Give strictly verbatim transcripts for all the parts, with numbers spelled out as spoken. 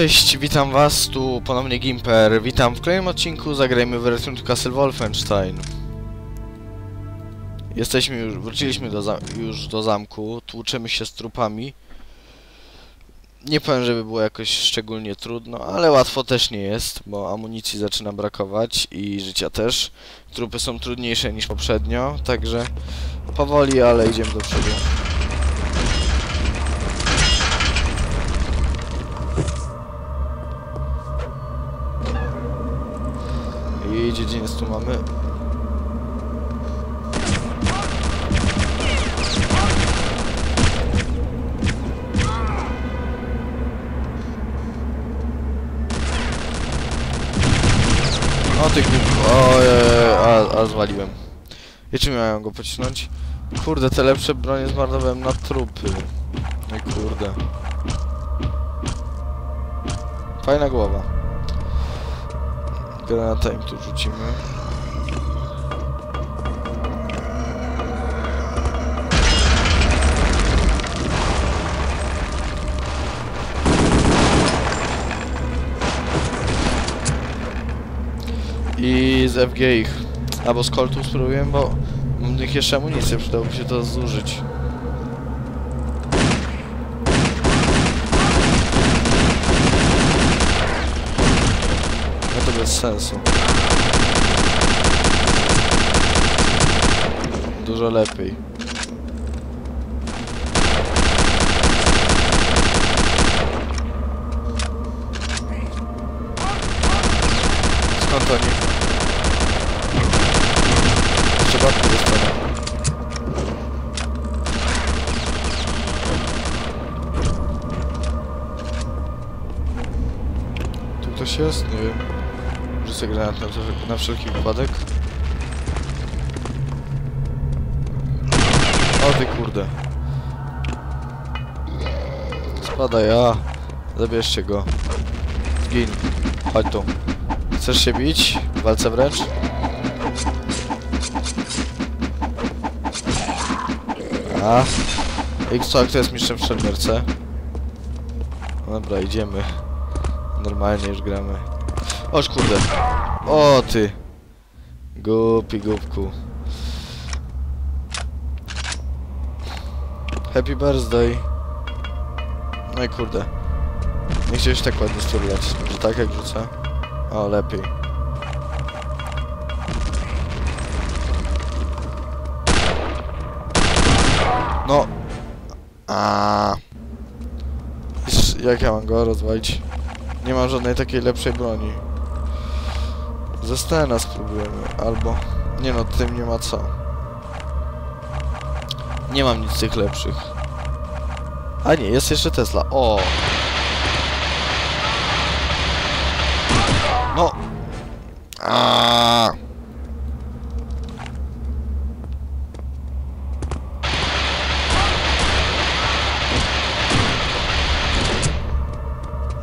Cześć, witam was, tu ponownie Gimper. Witam w kolejnym odcinku, zagrajmy w Return to Castle Wolfenstein. Jesteśmy już, wróciliśmy do już do zamku, tłuczymy się z trupami. Nie powiem, żeby było jakoś szczególnie trudno, ale łatwo też nie jest, bo amunicji zaczyna brakować i życia też. Trupy są trudniejsze niż poprzednio, także powoli, ale idziemy do przodu. I dziedziniec tu mamy. O tych głupków. Ojej, a, a zwaliłem. I czy miałem go pocisnąć? Kurde, te lepsze bronie zmarnowałem na trupy. Nie kurde. Fajna głowa. Granata im tu rzucimy. I z F G ich. Albo z Coltów spróbuję, bo mam ich jeszcze amunicję, przydałoby się to zużyć. Bez sensu. Dużo lepiej. Skąd oni? Trzeba tu dostać. Tu ktoś jest? Nie wiem. Rzucę granat na, na wszelki wypadek. O ty kurde. Spadaj, a. Zabierzcie go. Zgin. Chodź tu. Chcesz się bić? W walce wręcz? A. I co, kto jest mistrzem w szermierce? Dobra, idziemy. Normalnie już gramy. Oż kurde. O ty. Głupi głupku. Happy birthday. No i kurde. Nie chciałeś tak ładnie strzelać. Że tak jak rzucę. O, lepiej. No. A. Jak ja mam go rozwalić? Nie mam żadnej takiej lepszej broni. Ze Stena spróbujemy, albo... Nie no, tym nie ma co. Nie mam nic tych lepszych. A nie, jest jeszcze Tesla. O. No! Aaaa!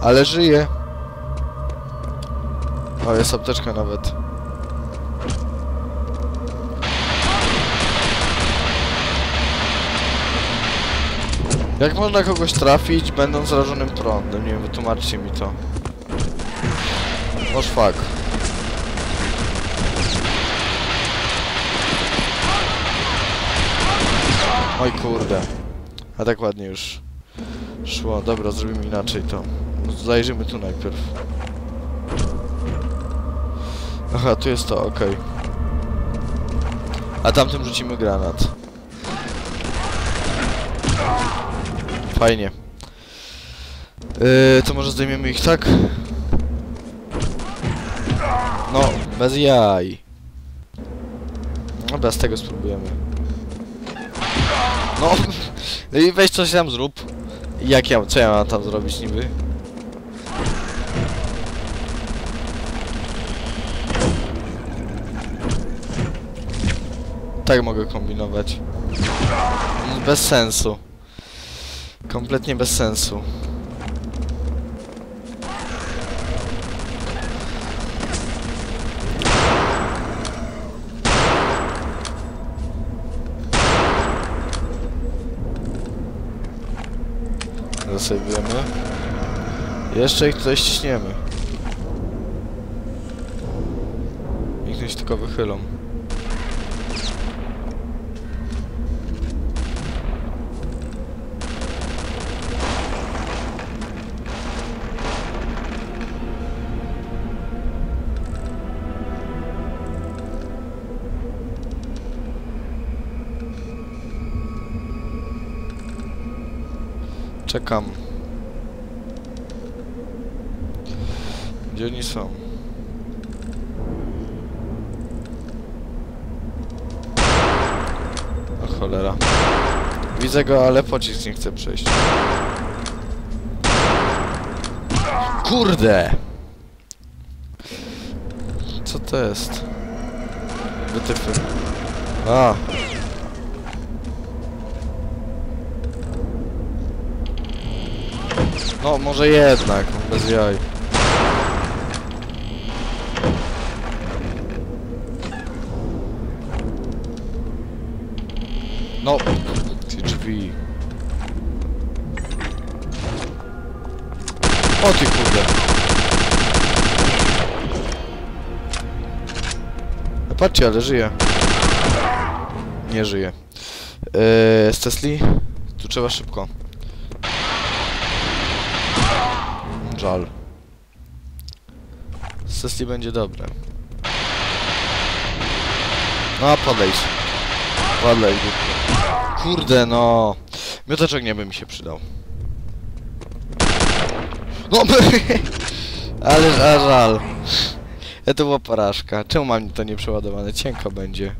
Ale żyje! O, jest apteczka nawet. Jak można kogoś trafić, będąc zrażonym prądem? Nie wiem, wytłumaczcie mi to. Boż fuck. Oj kurde. A tak ładnie już szło. Dobra, zrobimy inaczej to. Zajrzymy tu najpierw. Aha, tu jest to, okej. Okay. A tamtym rzucimy granat. Fajnie. Yy, to może zdejmiemy ich, tak? No, bez jaj. Dobra, z tego spróbujemy. No, no i weź coś tam zrób. Jak ja, co ja mam tam zrobić niby? Tak mogę kombinować. Bez sensu. Kompletnie bez sensu. Jeszcze ich tutaj ściśniemy. Niech oni się tylko wychylą. Czekam. Gdzie oni są? O cholera. Widzę go, ale pocisk nie chce przejść. Kurde! Co to jest? Wytypy. A! No, może jednak, bez jaj. No, te drzwi. O ty kurde. No, patrzcie, ale żyje. Nie żyje. Eee, z Tesli? Tu trzeba szybko. Żal. Z Tesli będzie dobre. No, podejdź. Podejdź. Kurde, no. Miotaczek nie by mi się przydał. No, ale żal. Ja to była porażka. Czemu mam to nieprzeładowane? Cienko będzie.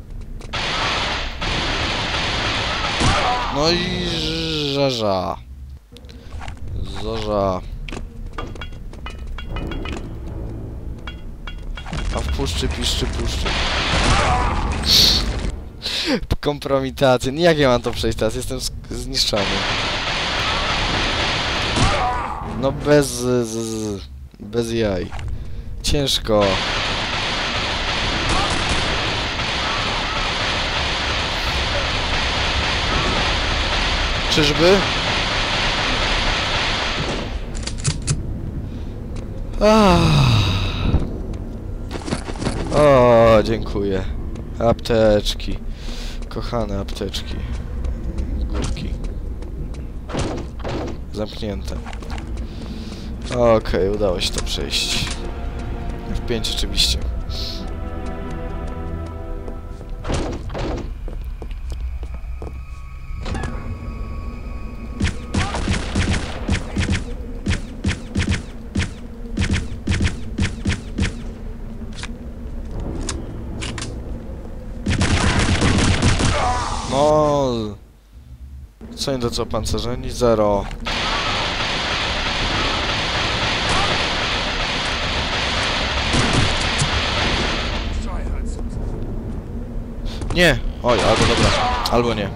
No i żarza. Zorza. A w puszczy, piszczy, puszczy. Kompromitacje. Jak ja mam to przejść teraz? Jestem zniszczony. No bez... Z, z, bez jaj. Ciężko. Czyżby? Ah. O, dziękuję. Apteczki. Kochane apteczki. Górki. Zamknięte. Okej, okay, udało się to przejść. W pięć oczywiście. Co nie do co pancerzeni? Zero. Nie! Oj, albo dobra, albo nie.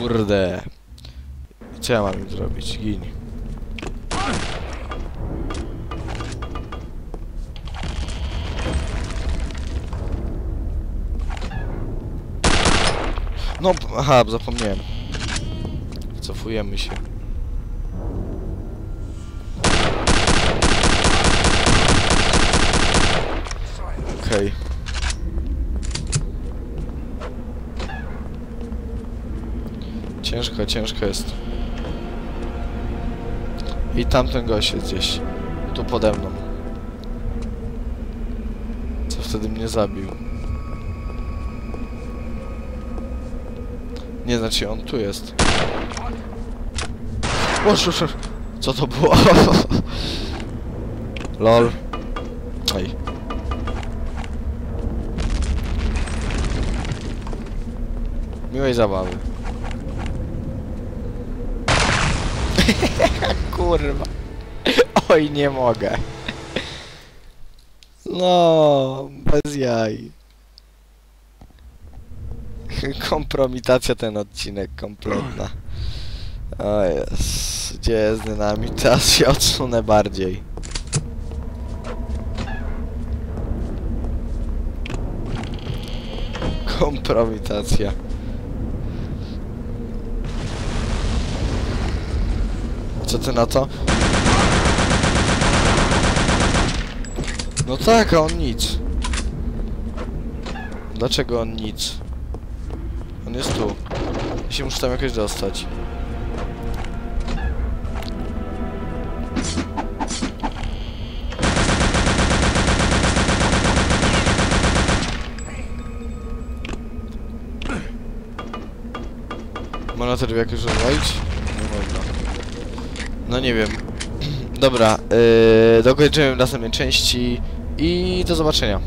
Kurde. Co ja mam im zrobić? Gin. No, aha, zapomniałem. Cofujemy się. Okej. Okay. Ciężko, ciężko jest. I tamten gość jest gdzieś. Tu pode mną. Co wtedy mnie zabił? Nie, znaczy on tu jest. O, co to było? Lol. Ej. Miłej zabawy. Kurwa. Oj, nie mogę. No, bez jaj. Kompromitacja ten odcinek, kompletna. O jest. Gdzie jest dynamit? Teraz się odsunę bardziej. kompromitacja. Co ty na to? No tak, a on nic. Dlaczego on nic? On jest tu. Ja się muszę tam jakoś dostać. Można te drzwi jakoś rozwalić? Nie można. No nie wiem. Dobra, yy, dokończymy w następnej części i do zobaczenia.